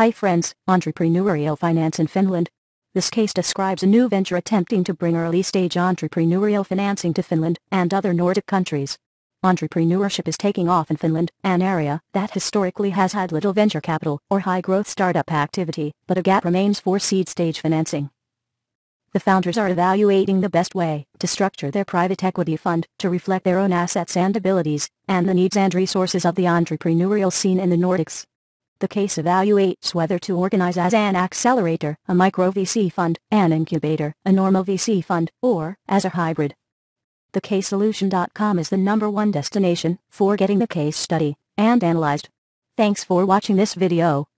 Hi friends, entrepreneurial finance in Finland. This case describes a new venture attempting to bring early-stage entrepreneurial financing to Finland and other Nordic countries. Entrepreneurship is taking off in Finland, an area that historically has had little venture capital or high-growth startup activity, but a gap remains for seed-stage financing. The founders are evaluating the best way to structure their private equity fund to reflect their own assets and abilities, and the needs and resources of the entrepreneurial scene in the Nordics. The case evaluates whether to organize as an accelerator, a micro-VC fund, an incubator, a normal VC fund, or as a hybrid. TheCaseSolution.com is the #1 destination for getting the case study and analyzed. Thanks for watching this video.